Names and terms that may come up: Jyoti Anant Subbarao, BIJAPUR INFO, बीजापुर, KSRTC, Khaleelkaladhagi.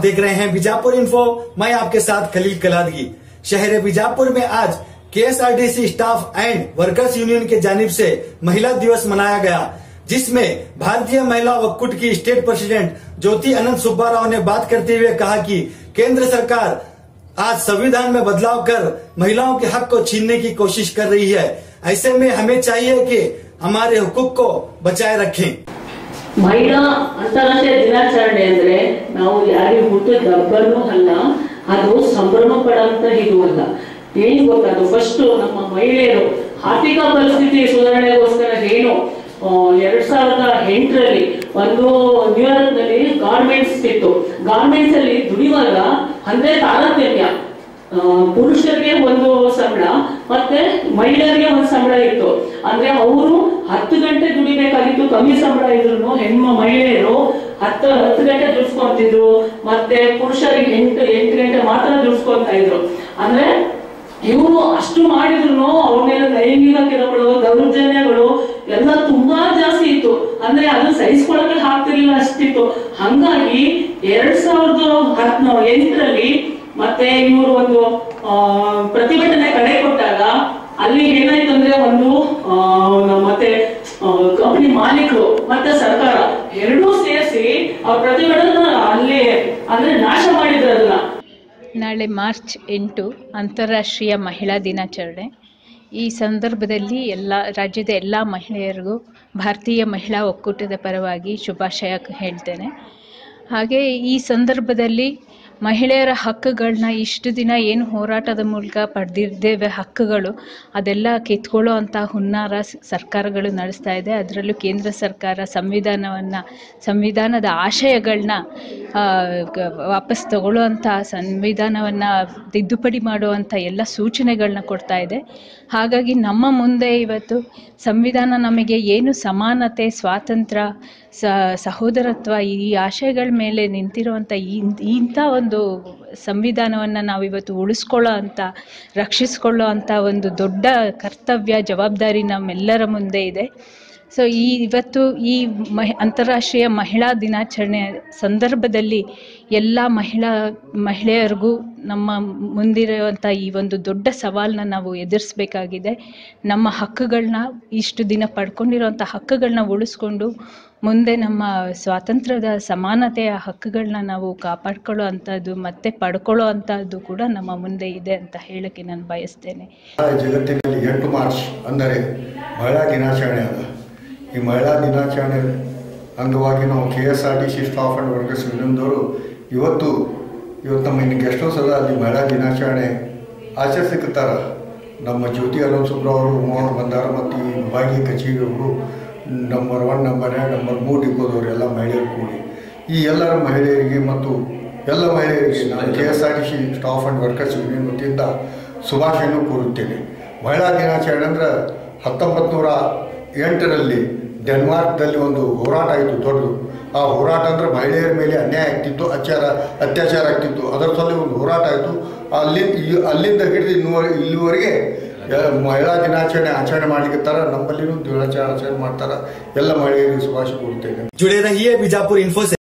आप देख रहे हैं बीजापुर इन्फो, मैं आपके साथ खलील कलादगी। शहर बीजापुर में आज KSRTC staff and workers union के जानिब से महिला दिवस मनाया गया, जिसमें भारतीय महिला वक्फ की स्टेट प्रेसिडेंट ज्योति अनंत सुब्बाराव ने बात करते हुए कहा कि केंद्र सरकार आज संविधान में बदलाव कर महिलाओं के हक को छीनने की कोशिश कर रही है। ऐसे में हमें चाहिए कि हमारे हुकूक को बचाए रखें। महिला अंतरराष्ट्रीय दिनाचರಣೆ ಅಂದ್ರೆ ನಾವು ಯಾರಿಗೆ ಹುಟ್ಟಿದ ಗಬ್ಬನು ಅಲ್ಲ, ಅದು ಸಂಭ್ರಮ ಪಡಂತ ಇದು ಅಲ್ಲ. ಏನು ಗೊತ್ತಾದ್ರು ಫಸ್ಟ್ ನಮ್ಮ ಮಹಿಳೆಯರು ಆರ್ಥಿಕ ಪರಿಸ್ಥಿತಿ ಸುಧಾರಣೆಗೋಸ್ಕರ ಏನು 2008ರಲ್ಲಿ ಒಂದು ನ್ಯೂಯಾರ್ಕ್ ನಲ್ಲಿ ಗಾರ್ಮೆಂಟ್ಸ್ ಇತ್ತು. ಗಾರ್ಮೆಂಟ್ಸ್ ಅಲ್ಲಿ ದುಡಿಯುವಾಗ ಅಂದ್ರೆ ತಾರತಮ್ಯ, ಪುರುಷರಿಗೆ ಒಂದು ಸಂಬಳ ಮತ್ತೆ ಮಹಿಳೆಯರಿಗೆ ಒಂದು ಸಂಬಳ ಇತ್ತು. ಅಂದ್ರೆ ಅವರು 10 ಗಂಟೆ ದುಡಿಬೇಕಾಗಿತ್ತು, ಕಮ್ಮಿ ಸಂಬಳ ಇದ್ರು ಮಹಿಳೆಯರು 10 ಗಂಟೆ ದುಡಿಸ್ಕೊಂತಿದ್ರು, ಮತ್ತೆ ಪುರುಷರಿಗೆ 8 ಗಂಟೆ ಮಾತ್ರ ದುಡಿಸ್ಕೊಂತ ಇದ್ರು. ಅಂದ್ರೆ ಇವರು ಅಷ್ಟು ಮಾಡಿದ್ರು ಅವನ್ನೆಲ್ಲ ಲೈಂಗಿಕ ಕಿರುಕುಳಗಳು, ದೌರ್ಜನ್ಯಗಳು ಎಲ್ಲ ತುಂಬಾ ಜಾಸ್ತಿ ಇತ್ತು. ಅಂದ್ರೆ ಅದನ್ನ ಸಹಿಸಿಕೊಳ್ಳಕ್ಕೆ ಆಗ್ತಿರ್ಲಿಲ್ಲ ಅಷ್ಟಿತ್ತು. ಹಂಗಾಗಿ 2008ರಲ್ಲಿ ಮತ್ತೆ ಇವರು ಒಂದು ಪ್ರತಿಭಟನೆ ಕಡೆ ಕೊಟ್ಟಾಗ ಅಲ್ಲಿ ಏನಾಯ್ತು ಅಂದ್ರೆ ಒಂದು ಮತ್ತೆ ಕಂಪನಿ ಮಾಲೀಕರು ಮತ್ತೆ ಸರ್ಕಾರ ಎರಡೂ ಸೇರಿಸಿ ಅವ್ರ ಪ್ರತಿಭಟನೆ ಅಲ್ಲಿ ಅಂದ್ರೆ ನಾಶ ಮಾಡಿದ್ರಲ್ಲ. ನಾಳೆ ಮಾರ್ಚ್ 8 ಅಂತಾರಾಷ್ಟ್ರೀಯ ಮಹಿಳಾ ದಿನಾಚರಣೆ. ಈ ಸಂದರ್ಭದಲ್ಲಿ ರಾಜ್ಯದ ಎಲ್ಲ ಮಹಿಳೆಯರಿಗೂ ಭಾರತೀಯ ಮಹಿಳಾ ಒಕ್ಕೂಟದ ಪರವಾಗಿ ಶುಭಾಶಯ ಹೇಳ್ತೇನೆ. ಹಾಗೆ ಈ ಸಂದರ್ಭದಲ್ಲಿ ಮಹಿಳೆಯರ ಹಕ್ಕುಗಳನ್ನ ಇಷ್ಟು ದಿನ ಏನು ಹೋರಾಟದ ಮೂಲಕ ಪಡೆದಿದ್ದೇವೆ ಹಕ್ಕುಗಳು, ಅದೆಲ್ಲ ಕಿತ್ಕೊಳ್ಳೋ ಅಂಥ ಹುನ್ನಾರ ಸರ್ಕಾರಗಳು ನಡೆಸ್ತಾ ಇದೆ. ಅದರಲ್ಲೂ ಕೇಂದ್ರ ಸರ್ಕಾರ ಸಂವಿಧಾನದ ಆಶಯಗಳನ್ನ ವಾಪಸ್ ತಗೊಳ್ಳುವಂಥ, ಸಂವಿಧಾನವನ್ನು ತಿದ್ದುಪಡಿ ಮಾಡುವಂಥ ಎಲ್ಲ ಸೂಚನೆಗಳನ್ನ ಕೊಡ್ತಾ ಇದೆ. ಹಾಗಾಗಿ ನಮ್ಮ ಮುಂದೆ ಇವತ್ತು ಸಂವಿಧಾನ ನಮಗೆ ಏನು ಸಮಾನತೆ, ಸ್ವಾತಂತ್ರ್ಯ, ಸಹೋದರತ್ವ ಈ ಆಶಯಗಳ ಮೇಲೆ ನಿಂತಿರುವಂಥ ಇಂಥ ಒಂದು ಸಂವಿಧಾನವನ್ನು ನಾವಿವತ್ತು ಉಳಿಸ್ಕೊಳ್ಳೋ ಅಂಥ, ರಕ್ಷಿಸ್ಕೊಳ್ಳೋ ಅಂಥ ಒಂದು ದೊಡ್ಡ ಕರ್ತವ್ಯ, ಜವಾಬ್ದಾರಿ ನಮ್ಮೆಲ್ಲರ ಮುಂದೆ ಇದೆ. ಸೊ ಇವತ್ತು ಈ ಅಂತಾರಾಷ್ಟ್ರೀಯ ಮಹಿಳಾ ದಿನಾಚರಣೆ ಸಂದರ್ಭದಲ್ಲಿ ಎಲ್ಲ ಮಹಿಳೆಯರಿಗೂ ನಮ್ಮ ಮುಂದಿರುವಂಥ ಈ ಒಂದು ದೊಡ್ಡ ಸವಾಲನ್ನ ನಾವು ಎದುರಿಸಬೇಕಾಗಿದೆ. ನಮ್ಮ ಹಕ್ಕುಗಳನ್ನ, ಇಷ್ಟು ದಿನ ಪಡ್ಕೊಂಡಿರುವಂಥ ಹಕ್ಕುಗಳನ್ನ ಉಳಿಸ್ಕೊಂಡು ಮುಂದೆ ನಮ್ಮ ಸ್ವಾತಂತ್ರ್ಯದ, ಸಮಾನತೆಯ ಹಕ್ಕುಗಳನ್ನ ನಾವು ಕಾಪಾಡ್ಕೊಳ್ಳೋ ಅಂಥದ್ದು ಮತ್ತೆ ಪಡ್ಕೊಳ್ಳೋ ಅಂಥದ್ದು ಕೂಡ ನಮ್ಮ ಮುಂದೆ ಇದೆ ಅಂತ ಹೇಳಕ್ಕೆ ನಾನು ಬಯಸ್ತೇನೆ. ಜಗತ್ತಿನಲ್ಲಿ 8 ಮಾರ್ಚ್ ಅಂದರೆ ಮಹಿಳಾ ದಿನಾಚರಣೆ ಅದ. ಈ ಮಹಿಳಾ ದಿನಾಚರಣೆ ಅಂಗವಾಗಿ ನಾವು KSRTC ಸ್ಟಾಫ್ ಆ್ಯಂಡ್ ವರ್ಕರ್ಸ್ ಯೂನಿಯನ್ದವರು ಇವತ್ತು ನಮ್ಮ ಇನ್ನು ಗೆಸ್ಟ್ ಹೌಸ್ ಅಲ್ಲ, ಅಲ್ಲಿ ಮಹಿಳಾ ದಿನಾಚರಣೆ ಆಚರಿಸಕತ್ತಾರ. ನಮ್ಮ ಜ್ಯೋತಿ ಅನಂತ್ ಸುಬ್ರಾವ್ ಅವರು, ಉಮಾವ್ರು ಬಂದಾರ, ಮತ್ತು ಈ ವಿಭಾಗೀಯ ಕಚೇರಿಯವರು ನಂಬರ್ 1, ನಂಬರ್ 2, ನಂಬರ್ 3 ಡಿಪೋದವರು ಎಲ್ಲ ಮಹಿಳೆಯರು ಕೂಡಿ ಈ ಎಲ್ಲರ ಮಹಿಳೆಯರಿಗೆ ಮತ್ತು ಎಲ್ಲ ಮಹಿಳೆಯರಿಗೆ ನಾನು KSRTC staff and workers union ವತಿಯಿಂದ ಶುಭಾಶಯನ್ನು ಕೋರುತ್ತೇನೆ. ಮಹಿಳಾ ದಿನಾಚರಣೆ ಅಂದರೆ 1908ರಲ್ಲಿ ಡೆನ್ಮಾರ್ಕ್ದಲ್ಲಿ ಒಂದು ಹೋರಾಟ ಆಯಿತು ದೊಡ್ಡದು. ಆ ಹೋರಾಟ ಅಂದರೆ ಮಹಿಳೆಯರ ಮೇಲೆ ಅನ್ಯಾಯ ಆಗ್ತಿತ್ತು, ಅತ್ಯಾಚಾರ ಆಗ್ತಿತ್ತು. ಅದರ ಸಲ ಒಂದು ಹೋರಾಟ ಆಯಿತು. ಅಲ್ಲಿಂದ ಹಿಡಿದು ಇಲ್ಲಿವರೆಗೆ ಮಹಿಳಾ ದಿನಾಚರಣೆ ಆಚರಣೆ ಮಾಡಲಿಕ್ಕೆ ನಮ್ಮಲ್ಲಿನೂ ದಿನಾಚರಣೆ ಮಾಡ್ತಾರೆ. ಎಲ್ಲ ಮಹಿಳೆಯರಿಗೆ ಶುಭಾಶಯ ಕೊಡ್ತೇನೆ. ಜುಡೆ ರಹಿಯೇ बीजापुर इन्फो से.